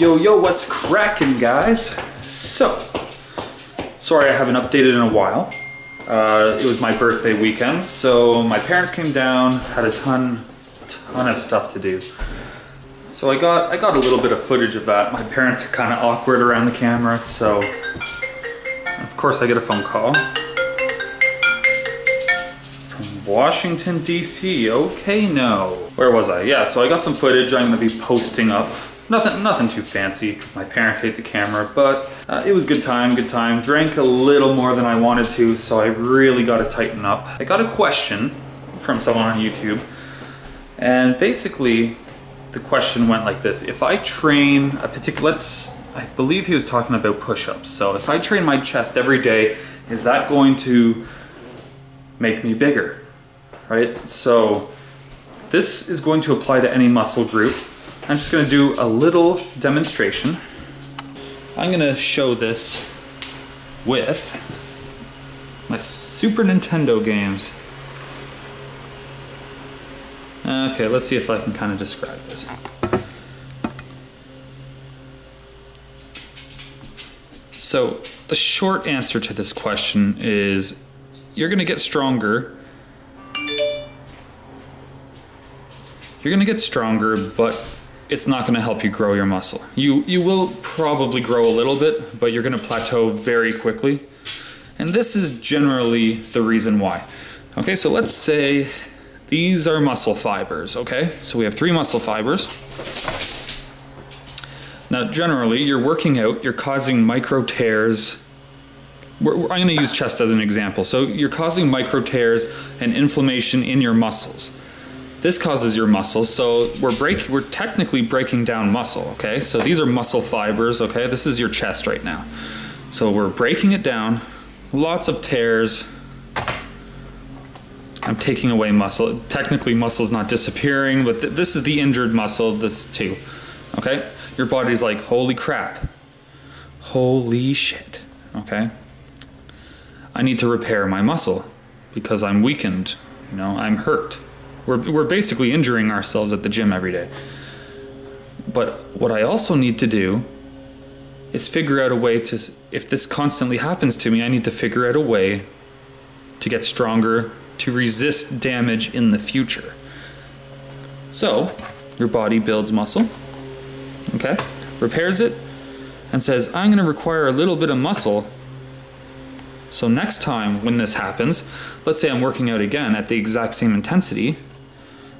yo, yo, what's crackin', guys? So, sorry I haven't updated in a while. It was my birthday weekend, so my parents came down, had a ton of stuff to do. So I got a little bit of footage of that. My parents are kind of awkward around the camera, so of course I get a phone call. From Washington, D.C., okay, no. Where was I? Yeah, so I got some footage I'm gonna be posting up. Nothing too fancy, because my parents hate the camera, but it was good time. Drank a little more than I wanted to, so I really got to tighten up. I got a question from someone on YouTube, and basically the question went like this. If I train a particular, I believe he was talking about push-ups, so if I train my chest every day, is that going to make me bigger, right? So this is going to apply to any muscle group. I'm just gonna do a little demonstration. I'm gonna show this with my Super Nintendo games. Okay, let's see if I can kind of describe this. So the short answer to this question is you're gonna get stronger. You're gonna get stronger, but it's not gonna help you grow your muscle. You will probably grow a little bit, but you're gonna plateau very quickly. And this is generally the reason why. Okay, so let's say these are muscle fibers, okay? So we have three muscle fibers. Now, generally, you're working out, you're causing micro tears. I'm gonna use chest as an example. So you're causing micro tears and inflammation in your muscles. This causes your muscles, so we're technically breaking down muscle, okay? So these are muscle fibers, okay? This is your chest right now. So we're breaking it down, lots of tears. I'm taking away muscle. Technically, muscle's not disappearing, but this is the injured muscle, this too, okay? Your body's like, holy crap, holy shit, okay? I need to repair my muscle because I'm weakened, you know, I'm hurt. We're basically injuring ourselves at the gym every day. But what I also need to do is figure out a way to, if this constantly happens to me, I need to figure out a way to get stronger, to resist damage in the future. So your body builds muscle, okay? Repairs it and says, I'm gonna require a little bit of muscle. So next time when this happens, let's say I'm working out again at the exact same intensity,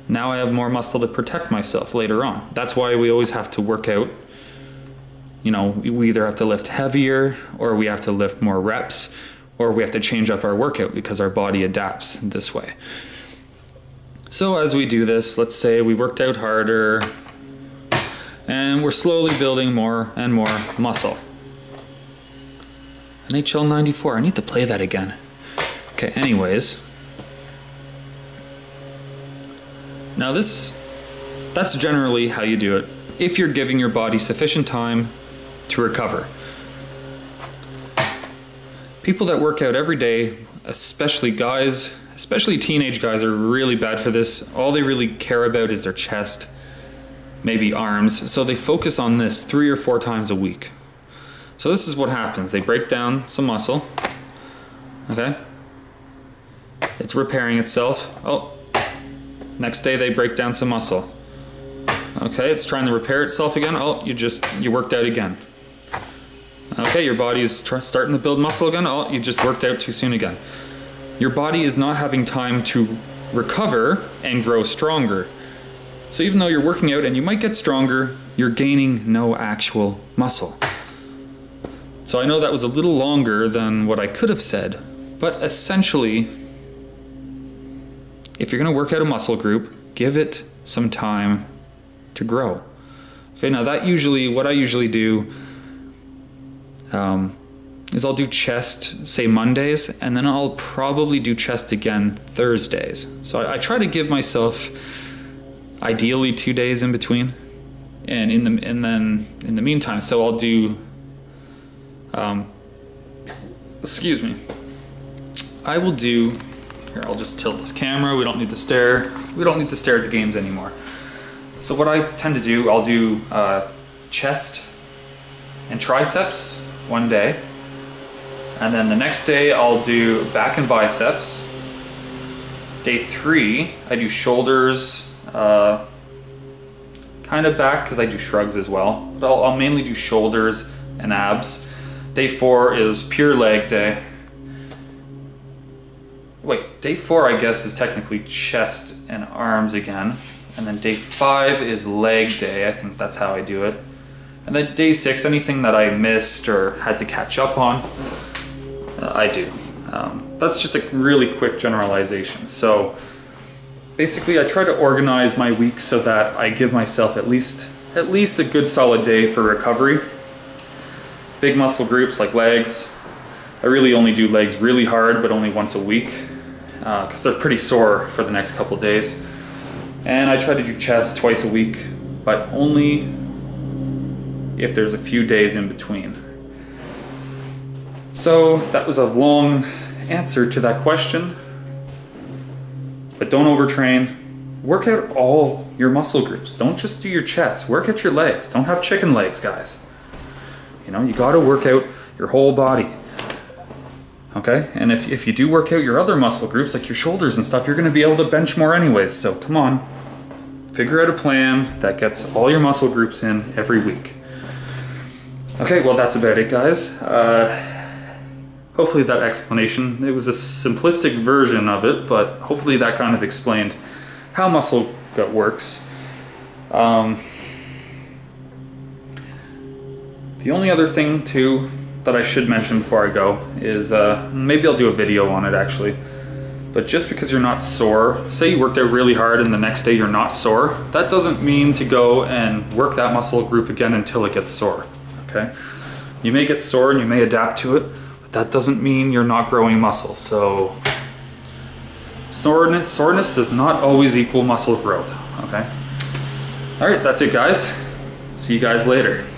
now I have more muscle to protect myself later on. That's why we always have to work out. You know, we either have to lift heavier, or we have to lift more reps, or we have to change up our workout because our body adapts this way. So as we do this, let's say we worked out harder and we're slowly building more and more muscle. NHL 94, I need to play that again. Okay, anyways. Now that's generally how you do it, if you're giving your body sufficient time to recover. People that work out every day, especially guys, especially teenage guys, are really bad for this. All they really care about is their chest, maybe arms, so they focus on this 3 or 4 times a week. So this is what happens. They break down some muscle, okay? It's repairing itself. Oh, next day they break down some muscle. Okay, it's trying to repair itself again. Oh, you worked out again. Okay, your body's starting to build muscle again. Oh, you just worked out too soon again. Your body is not having time to recover and grow stronger. So even though you're working out and you might get stronger, you're gaining no actual muscle. So I know that was a little longer than what I could have said, but essentially, if you're gonna work out a muscle group, give it some time to grow. Okay, now that usually, what I usually do is I'll do chest, say Mondays, and then I'll probably do chest again Thursdays. So I try to give myself ideally 2 days in between, and in the meantime, so I'll do excuse me. I will do, here, I'll just tilt this camera. We don't need to stare. We don't need to stare at the games anymore. So what I tend to do, I'll do chest and triceps one day, and then the next day I'll do back and biceps. Day 3, I do shoulders, kind of back because I do shrugs as well, but I'll mainly do shoulders and abs. Day 4 is pure leg day. Wait, day 4 I guess is technically chest and arms again. And then day 5 is leg day. I think that's how I do it. And then day 6, anything that I missed or had to catch up on, I do. That's just a really quick generalization. So basically I try to organize my week so that I give myself at least a good solid day for recovery. Big muscle groups like legs. I really only do legs really hard, but only once a week, because they're pretty sore for the next couple days. And I try to do chest twice a week, but only if there's a few days in between. So that was a long answer to that question, but don't overtrain. Work out all your muscle groups. Don't just do your chest. Work out your legs. Don't have chicken legs, guys. You know, you gotta work out your whole body. Okay, and if you do work out your other muscle groups, like your shoulders and stuff, you're gonna be able to bench more anyways, so come on. Figure out a plan that gets all your muscle groups in every week. Okay, well that's about it, guys. Hopefully that explanation, it was a simplistic version of it, but hopefully that kind of explained how muscle gut works. The only other thing too, that I should mention before I go is, maybe I'll do a video on it actually, but just because you're not sore, say you worked out really hard and the next day you're not sore, that doesn't mean to go and work that muscle group again until it gets sore, okay? You may get sore and you may adapt to it, but that doesn't mean you're not growing muscle, so soreness does not always equal muscle growth, okay? All right, that's it guys. See you guys later.